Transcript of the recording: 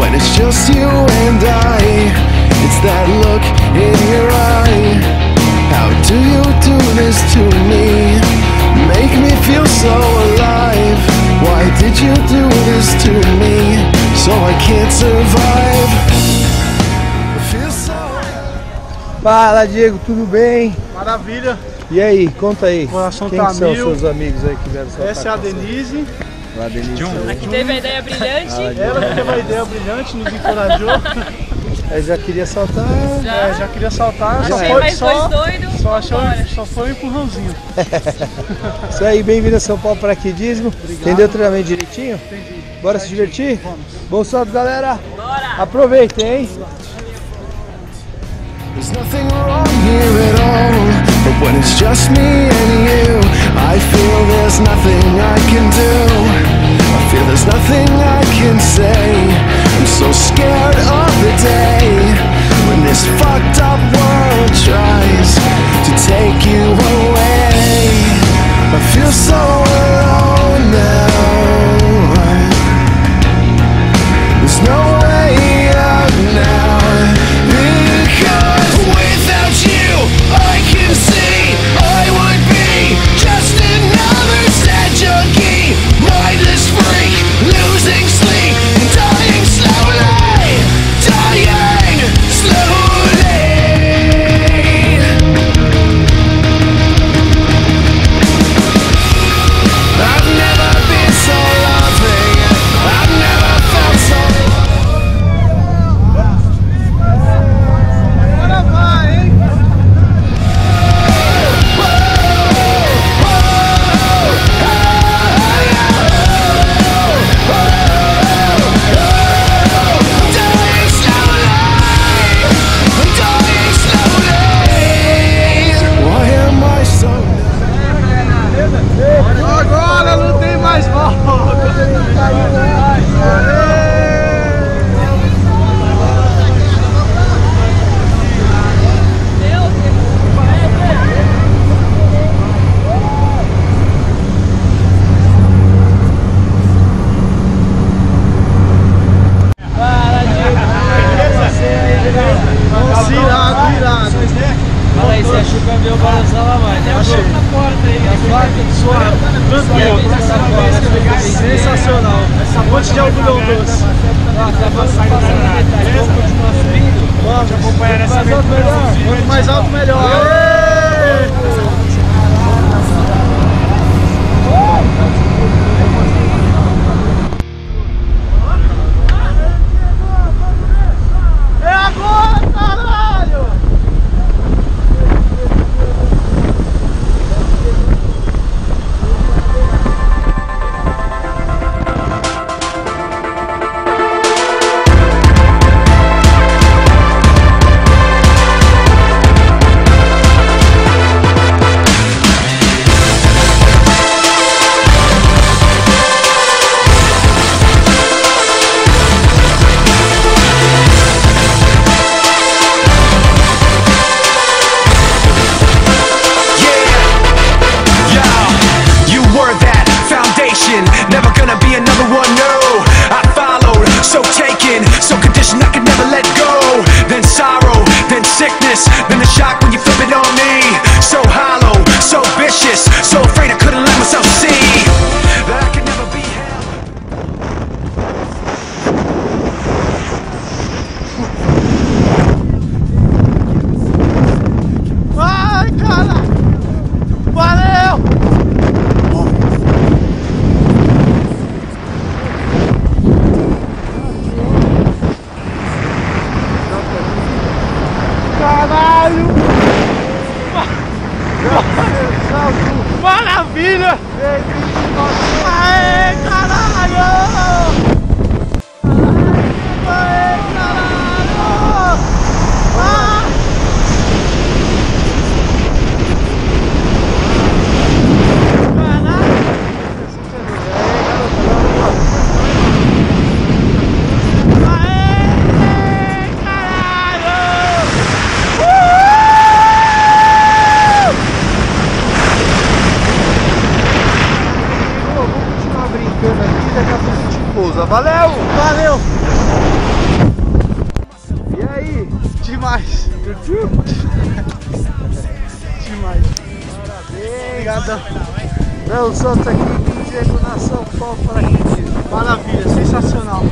when it's just you and I. It's that look in your eye. How do you do this to me? Make me feel so alive. Why did you do this to me? So I can't survive. Feel so... Fala, Diego, tudo bem? Maravilha. E aí, conta aí, quem tá são os seus amigos aí que vieram saltar? Essa é a Denise. A Denise. A que teve a ideia brilhante. Ela que teve a ideia brilhante, nos encorajou. Eu já queria saltar. Já queria saltar, só foi um empurrãozinho. Isso aí, bem-vindo a São Paulo Paraquedismo. Obrigado. Entendeu o treinamento direitinho? Entendi. Bora se divertir? Vamos. Bom salto, galera. Bora. Aproveitem, hein? But when it's just me and you, I feel there's nothing I can do. I feel there's nothing I can say. I'm so scared of the day when this fucked up world tries to take you away. I feel so alone now. There's no way out now. Souza, valeu! Valeu! E aí? Demais! Demais! Obrigado! Não, solta aqui, Diego, na São Paulo Paraquedismo. Maravilha, sensacional!